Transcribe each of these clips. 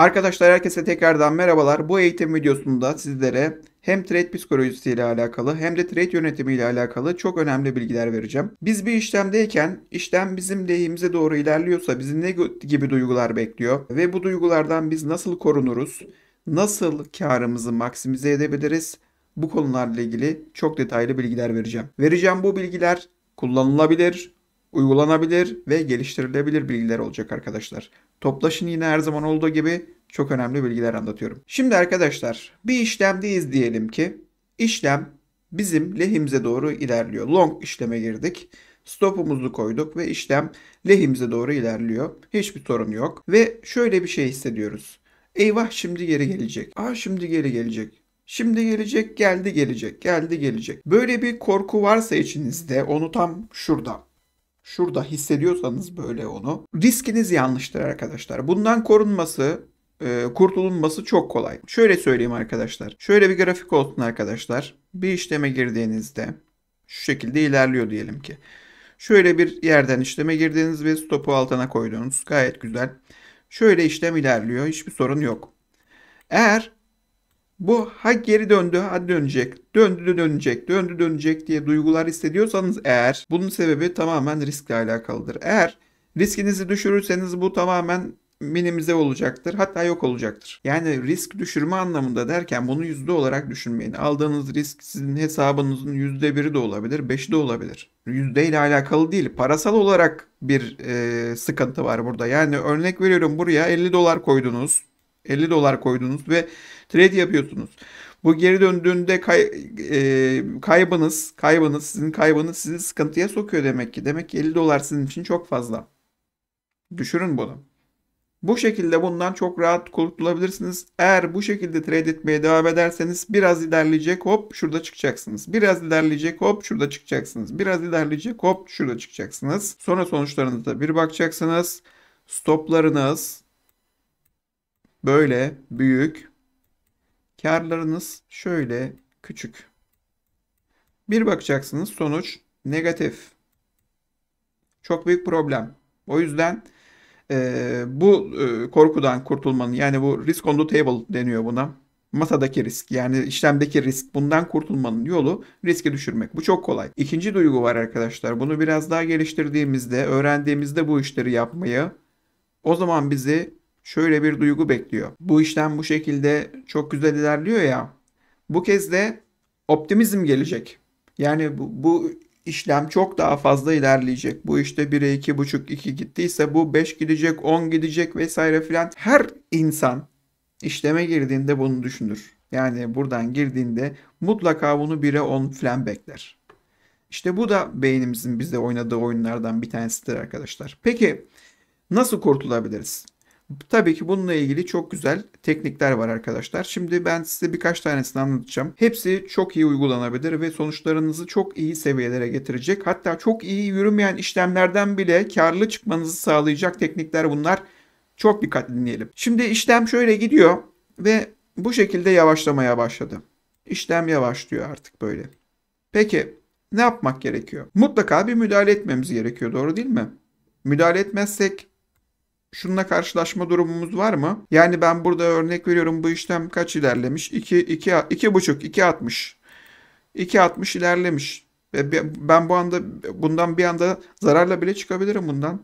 Arkadaşlar herkese tekrardan merhabalar. Bu eğitim videosunda sizlere hem trade psikolojisi ile alakalı hem de trade yönetimi ile alakalı çok önemli bilgiler vereceğim. Biz bir işlemdeyken işlem bizim lehimize doğru ilerliyorsa bizi ne gibi duygular bekliyor ve bu duygulardan biz nasıl korunuruz, nasıl karımızı maksimize edebiliriz, bu konularla ilgili çok detaylı bilgiler vereceğim. Vereceğim bu bilgiler kullanılabilir, uygulanabilir ve geliştirilebilir bilgiler olacak arkadaşlar. Toplaşın yine her zaman olduğu gibi çok önemli bilgiler anlatıyorum. Şimdi arkadaşlar bir işlemdeyiz diyelim ki işlem bizim lehimize doğru ilerliyor. Long işleme girdik. Stopumuzu koyduk ve işlem lehimize doğru ilerliyor. Hiçbir sorun yok. Ve şöyle bir şey hissediyoruz. Eyvah şimdi geri gelecek. Aa şimdi geri gelecek. Şimdi gelecek, geldi gelecek, geldi gelecek. Böyle bir korku varsa içinizde onu tam şurada hissediyorsanız böyle onu. Riskiniz yanlıştır arkadaşlar. Bundan korunması, kurtulunması çok kolay. Şöyle söyleyeyim arkadaşlar. Şöyle bir grafik olsun arkadaşlar. Bir işleme girdiğinizde şu şekilde ilerliyor diyelim ki. Şöyle bir yerden işleme girdiniz ve stopu altına koydunuz. Gayet güzel. Şöyle işlem ilerliyor. Hiçbir sorun yok. Eğer bu ha geri döndü, ha dönecek, döndü dönecek diye duygular hissediyorsanız eğer bunun sebebi tamamen riskle alakalıdır. Eğer riskinizi düşürürseniz bu tamamen minimize olacaktır, hatta yok olacaktır. Yani risk düşürme anlamında derken bunu yüzde olarak düşünmeyin. Aldığınız risk sizin hesabınızın %1'i de olabilir, 5'i de olabilir. Yüzde ile alakalı değil, parasal olarak bir sıkıntı var burada. Yani örnek veriyorum, buraya $50 koydunuz. $50 koydunuz ve trade yapıyorsunuz. Bu geri döndüğünde kaybınız sizi sıkıntıya sokuyor demek ki. Demek ki $50 sizin için çok fazla. Düşürün bunu. Bu şekilde bundan çok rahat kurtulabilirsiniz. Eğer bu şekilde trade etmeye devam ederseniz biraz ilerleyecek hop şurada çıkacaksınız. Biraz ilerleyecek hop şurada çıkacaksınız. Biraz ilerleyecek hop şurada çıkacaksınız. Sonra sonuçlarınıza bir bakacaksınız. Stoplarınız böyle büyük, karlarınız şöyle küçük. Bir bakacaksınız sonuç negatif. Çok büyük problem. O yüzden bu korkudan kurtulmanın, yani bu risk on the table deniyor buna. Masadaki risk, yani işlemdeki risk, bundan kurtulmanın yolu riski düşürmek. Bu çok kolay. İkinci duygu var arkadaşlar. Bunu biraz daha geliştirdiğimizde, öğrendiğimizde bu işleri yapmayı, o zaman bizi şöyle bir duygu bekliyor. Bu işlem bu şekilde çok güzel ilerliyor ya. Bu kez de optimizm gelecek. Yani bu işlem çok daha fazla ilerleyecek. Bu işte 1'e 2,5, 2 gittiyse bu 5 gidecek, 10 gidecek vesaire filan. Her insan işleme girdiğinde bunu düşünür. Yani buradan girdiğinde mutlaka bunu 1'e 10 filan bekler. İşte bu da beynimizin bizde oynadığı oyunlardan bir tanesidir arkadaşlar. Peki nasıl kurtulabiliriz? Tabii ki bununla ilgili çok güzel teknikler var arkadaşlar. Şimdi ben size birkaç tanesini anlatacağım. Hepsi çok iyi uygulanabilir ve sonuçlarınızı çok iyi seviyelere getirecek. Hatta çok iyi yürümeyen işlemlerden bile karlı çıkmanızı sağlayacak teknikler bunlar. Çok dikkatli dinleyelim. Şimdi işlem şöyle gidiyor ve bu şekilde yavaşlamaya başladı. İşlem yavaşlıyor artık böyle. Peki ne yapmak gerekiyor? Mutlaka bir müdahale etmemiz gerekiyor, doğru değil mi? Müdahale etmezsek şununla karşılaşma durumumuz var mı? Yani ben burada örnek veriyorum, bu işlem kaç ilerlemiş? 2,5, 2,60. 2,60 ilerlemiş. Ben bu anda bundan bir anda zararla bile çıkabilirim bundan.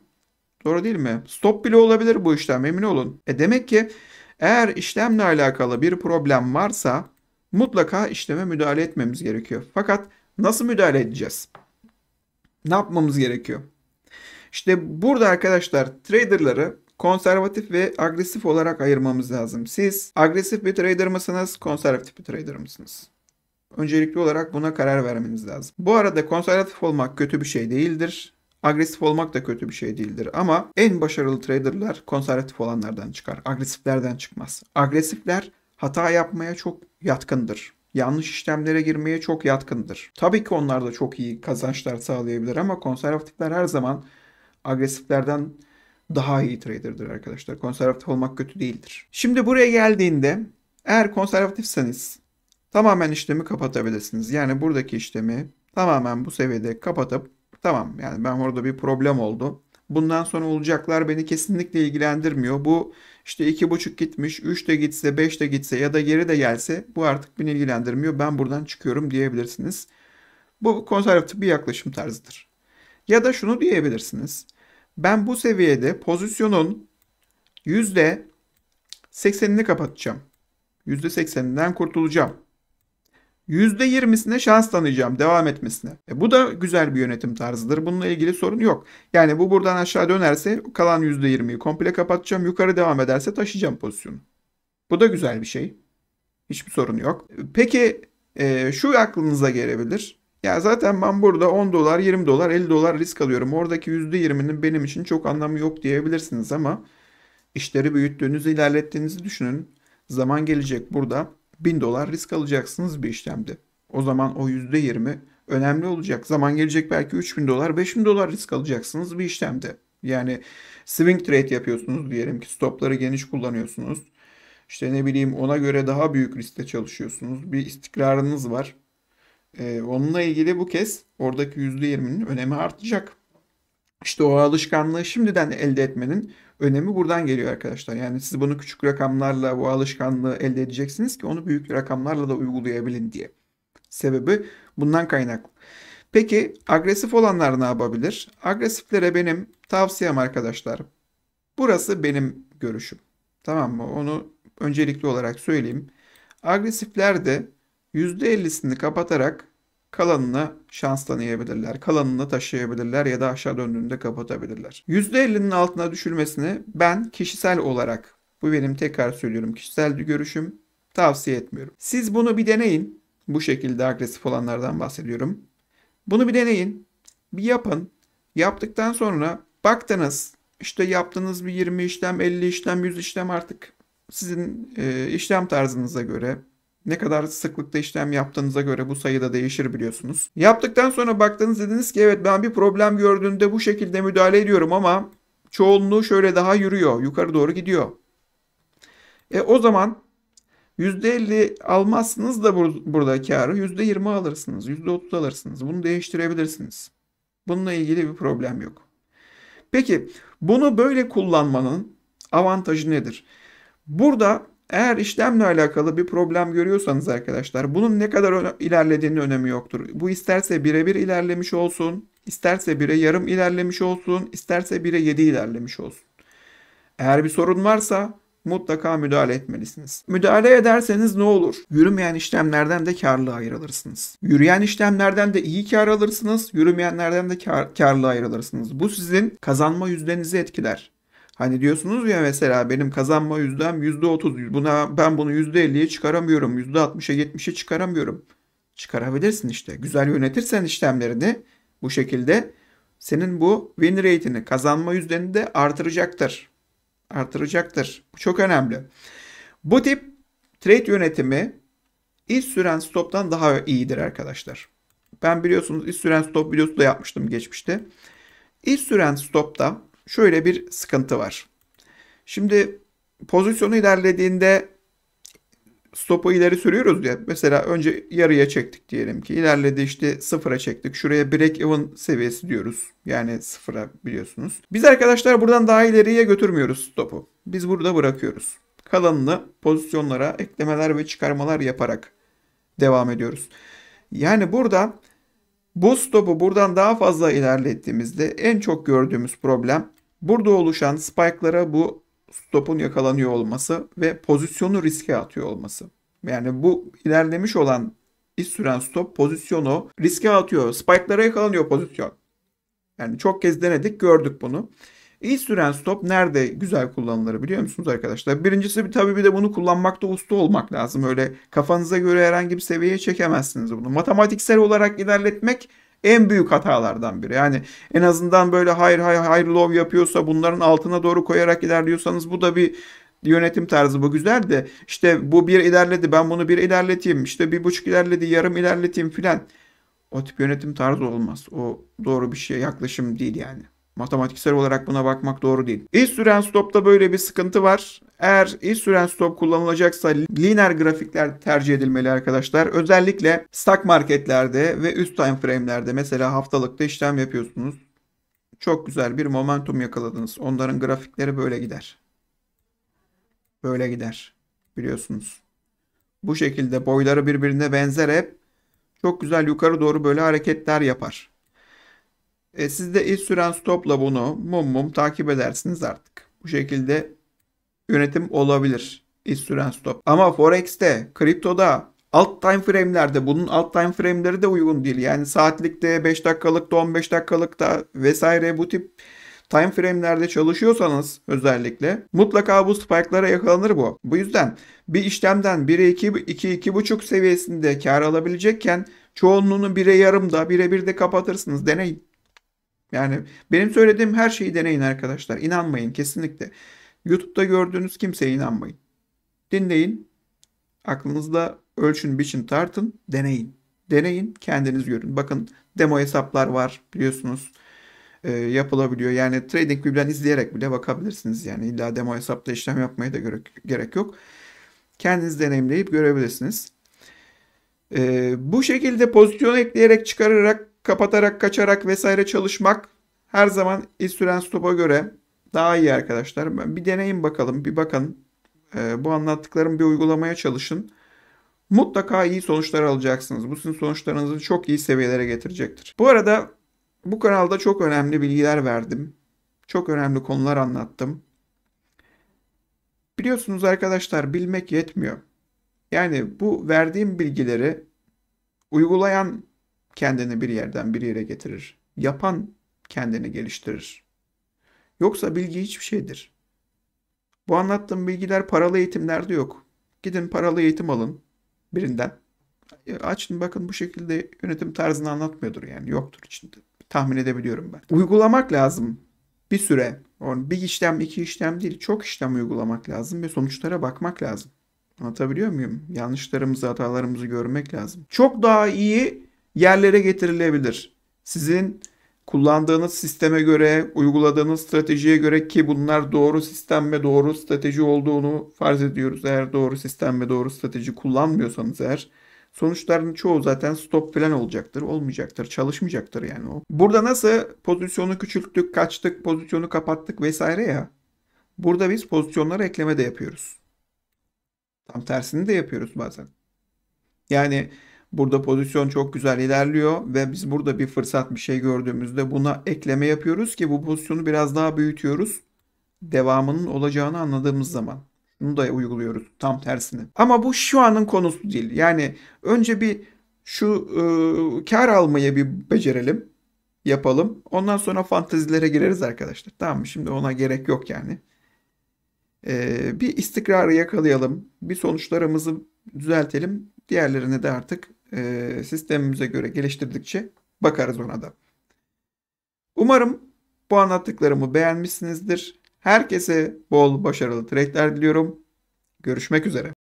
Doğru değil mi? Stop bile olabilir bu işlem, emin olun. Demek ki eğer işlemle alakalı bir problem varsa mutlaka işleme müdahale etmemiz gerekiyor. Fakat nasıl müdahale edeceğiz? Ne yapmamız gerekiyor? İşte burada arkadaşlar traderları konservatif ve agresif olarak ayırmamız lazım. Siz agresif bir trader mısınız, konservatif bir trader mısınız? Öncelikli olarak buna karar vermeniz lazım. Bu arada konservatif olmak kötü bir şey değildir. Agresif olmak da kötü bir şey değildir. Ama en başarılı traderlar konservatif olanlardan çıkar. Agresiflerden çıkmaz. Agresifler hata yapmaya çok yatkındır. Yanlış işlemlere girmeye çok yatkındır. Tabii ki onlar da çok iyi kazançlar sağlayabilir ama konservatifler her zaman agresiflerden daha iyi trader'dır arkadaşlar. Konservatif olmak kötü değildir. Şimdi buraya geldiğinde eğer konservatifseniz tamamen işlemi kapatabilirsiniz. Yani buradaki işlemi tamamen bu seviyede kapatıp tamam, yani ben orada bir problem oldu. Bundan sonra olacaklar beni kesinlikle ilgilendirmiyor. Bu işte 2,5 gitmiş, 3 de gitse, 5 de gitse ya da geri de gelse bu artık beni ilgilendirmiyor. Ben buradan çıkıyorum diyebilirsiniz. Bu konservatif bir yaklaşım tarzıdır. Ya da şunu diyebilirsiniz. Ben bu seviyede pozisyonun %80'ini kapatacağım. %80'inden kurtulacağım. %20'sine şans tanıyacağım devam etmesine. Bu da güzel bir yönetim tarzıdır. Bununla ilgili sorun yok. Yani bu buradan aşağı dönerse kalan %20'yi komple kapatacağım. Yukarı devam ederse taşıyacağım pozisyonu. Bu da güzel bir şey. Hiçbir sorun yok. Peki şu aklınıza gelebilir. Ya zaten ben burada 10 dolar, 20 dolar, 50 dolar risk alıyorum. Oradaki %20'nin benim için çok anlamı yok diyebilirsiniz ama işleri büyüttüğünüzü, ilerlettiğinizi düşünün. Zaman gelecek burada. 1000 dolar risk alacaksınız bir işlemde. O zaman o %20 önemli olacak. Zaman gelecek belki 3000 dolar, 5000 dolar risk alacaksınız bir işlemde. Yani swing trade yapıyorsunuz diyelim ki stopları geniş kullanıyorsunuz. İşte ne bileyim ona göre daha büyük riskte çalışıyorsunuz. Bir istikrarınız var. Onunla ilgili bu kez oradaki %20'nin önemi artacak. İşte o alışkanlığı şimdiden elde etmenin önemi buradan geliyor arkadaşlar. Yani siz bunu küçük rakamlarla bu alışkanlığı elde edeceksiniz ki onu büyük rakamlarla da uygulayabilin diye. Sebebi bundan kaynaklı. Peki agresif olanlar ne yapabilir? Agresiflere benim tavsiyem arkadaşlar. Burası benim görüşüm. Tamam mı? Onu öncelikli olarak söyleyeyim. Agresifler de %50'sini kapatarak kalanını şanslanabilirler. Kalanını taşıyabilirler ya da aşağı döndüğünde kapatabilirler. %50'nin altına düşülmesini ben kişisel olarak, bu benim tekrar söylüyorum kişisel bir görüşüm, tavsiye etmiyorum. Siz bunu bir deneyin. Bu şekilde agresif olanlardan bahsediyorum. Bunu bir deneyin. Bir yapın. Yaptıktan sonra baktınız işte yaptığınız bir 20 işlem, 50 işlem, 100 işlem artık sizin işlem tarzınıza göre, ne kadar sıklıkta işlem yaptığınıza göre bu sayıda değişir biliyorsunuz. Yaptıktan sonra baktınız dediniz ki evet ben bir problem gördüğümde bu şekilde müdahale ediyorum ama çoğunluğu şöyle daha yürüyor. Yukarı doğru gidiyor. O zaman %50 almazsınız da burada karı %20 alırsınız. %30 alırsınız. Bunu değiştirebilirsiniz. Bununla ilgili bir problem yok. Peki bunu böyle kullanmanın avantajı nedir? Burada eğer işlemle alakalı bir problem görüyorsanız arkadaşlar bunun ne kadar ilerlediğinin önemi yoktur. Bu isterse 1'e 1 ilerlemiş olsun, isterse 1'e yarım ilerlemiş olsun, isterse 1'e 7 ilerlemiş olsun. Eğer bir sorun varsa mutlaka müdahale etmelisiniz. Müdahale ederseniz ne olur? Yürümeyen işlemlerden de karlı ayrılırsınız. Yürüyen işlemlerden de iyi kar alırsınız, yürümeyenlerden de karlı ayrılırsınız. Bu sizin kazanma yüzdenizi etkiler. Hani diyorsunuz ya mesela benim kazanma yüzdem %30. Ben bunu %50'ye çıkaramıyorum. %60'a 70'e çıkaramıyorum. Çıkarabilirsin işte. Güzel yönetirsen işlemlerini bu şekilde senin bu win rate'ini, kazanma yüzdeni de artıracaktır. Artıracaktır. Bu çok önemli. Bu tip trade yönetimi iç süren stop'tan daha iyidir arkadaşlar. Ben biliyorsunuz iç süren stop videosu da yapmıştım geçmişte. İç süren stop'ta şöyle bir sıkıntı var. Şimdi pozisyonu ilerlediğinde stopu ileri sürüyoruz ya. Mesela önce yarıya çektik diyelim ki. İlerledi işte sıfıra çektik. Şuraya break even seviyesi diyoruz. Yani sıfıra biliyorsunuz. Biz arkadaşlar buradan daha ileriye götürmüyoruz stopu. Biz burada bırakıyoruz. Kalanını pozisyonlara eklemeler ve çıkarmalar yaparak devam ediyoruz. Yani burada bu stopu buradan daha fazla ilerlettiğimizde en çok gördüğümüz problem burada oluşan spike'lara bu stopun yakalanıyor olması ve pozisyonu riske atıyor olması. Yani bu ilerlemiş olan iç süren stop pozisyonu riske atıyor. Spike'lara yakalanıyor pozisyon. Yani çok kez denedik, gördük bunu. İç süren stop nerede güzel kullanılır biliyor musunuz arkadaşlar? Birincisi tabii bir de bunu kullanmakta usta olmak lazım. Öyle kafanıza göre herhangi bir seviyeye çekemezsiniz bunu. Matematiksel olarak ilerletmek en büyük hatalardan biri. Yani en azından böyle hayır low yapıyorsa bunların altına doğru koyarak ilerliyorsanız bu da bir yönetim tarzı, bu güzel de. İşte bu bir ilerledi, ben bunu bir ilerleteyim. İşte 1,5 ilerledi, yarım ilerleteyim filan. O tip yönetim tarzı olmaz. O doğru bir şey, yaklaşım değil yani. Matematiksel olarak buna bakmak doğru değil. İç süren stopta böyle bir sıkıntı var. Eğer iç süren stop kullanılacaksa lineer grafikler tercih edilmeli arkadaşlar. Özellikle stock marketlerde ve üst time frame'lerde mesela haftalıkta işlem yapıyorsunuz. Çok güzel bir momentum yakaladınız. Onların grafikleri böyle gider. Böyle gider. Biliyorsunuz. Bu şekilde boyları birbirine benzer hep. Çok güzel yukarı doğru böyle hareketler yapar. Siz de iz süren stopla bunu mum takip edersiniz artık. Bu şekilde yönetim olabilir. İz süren stop. Ama Forex'te, kriptoda, alt time frame'lerde bunun alt time frame'leri de uygun değil. Yani saatlikte, 5 dakikalıkta, 15 dakikalıkta vesaire bu tip time frame'lerde çalışıyorsanız özellikle mutlaka bu spike'lara yakalanır bu. Bu yüzden bir işlemden 1'e 2,5 seviyesinde kar alabilecekken çoğunluğunu 1'e yarımda, 1'e 1'de kapatırsınız. Deneyin. Yani benim söylediğim her şeyi deneyin arkadaşlar. İnanmayın kesinlikle. YouTube'da gördüğünüz kimseye inanmayın. Dinleyin. Aklınızda ölçün, biçin, tartın. Deneyin. Deneyin. Kendiniz görün. Bakın demo hesaplar var biliyorsunuz. Yapılabiliyor. Yani TradingView'den izleyerek bile bakabilirsiniz. Yani illa demo hesapta işlem yapmaya da gerek yok. Kendiniz deneyimleyip görebilirsiniz. Bu şekilde pozisyonu ekleyerek, çıkararak, kapatarak, kaçarak vesaire çalışmak her zaman iz süren stopa göre daha iyi arkadaşlar. Bir deneyin bakalım. Bir bakın. Bu anlattıklarımı bir uygulamaya çalışın. Mutlaka iyi sonuçlar alacaksınız. Bu sizin sonuçlarınızı çok iyi seviyelere getirecektir. Bu arada bu kanalda çok önemli bilgiler verdim. Çok önemli konular anlattım. Biliyorsunuz arkadaşlar bilmek yetmiyor. Yani bu verdiğim bilgileri uygulayan kendini bir yerden bir yere getirir. Yapan kendini geliştirir. Yoksa bilgi hiçbir şeydir. Bu anlattığım bilgiler paralı eğitimlerde yok. Gidin paralı eğitim alın birinden. Açın bakın bu şekilde yönetim tarzını anlatmıyordur yani yoktur içinde. Tahmin edebiliyorum ben. Uygulamak lazım bir süre. Bir işlem, iki işlem değil. Çok işlem uygulamak lazım ve sonuçlara bakmak lazım. Anlatabiliyor muyum? Yanlışlarımızı, hatalarımızı görmek lazım. Çok daha iyi yerlere getirilebilir. Sizin kullandığınız sisteme göre, uyguladığınız stratejiye göre ki bunlar doğru sistem ve doğru strateji olduğunu farz ediyoruz. Eğer doğru sistem ve doğru strateji kullanmıyorsanız eğer sonuçların çoğu zaten stop falan olacaktır, olmayacaktır, çalışmayacaktır yani o. Burada nasıl pozisyonu küçülttük, kaçtık, pozisyonu kapattık vesaire ya. Burada biz pozisyonlara ekleme de yapıyoruz. Tam tersini de yapıyoruz bazen. Yani burada pozisyon çok güzel ilerliyor ve biz burada bir fırsat bir şey gördüğümüzde buna ekleme yapıyoruz ki bu pozisyonu biraz daha büyütüyoruz. Devamının olacağını anladığımız zaman. Bunu da uyguluyoruz tam tersini. Ama bu şu anın konusu değil. Yani önce bir şu kar almayı bir becerelim. Yapalım. Ondan sonra fantezilere gireriz arkadaşlar. Tamam mı? Şimdi ona gerek yok yani. Bir istikrarı yakalayalım. Bir sonuçlarımızı düzeltelim. Diğerlerini de artık sistemimize göre geliştirdikçe bakarız ona da. Umarım bu anlattıklarımı beğenmişsinizdir. Herkese bol başarılı trade'ler diliyorum. Görüşmek üzere.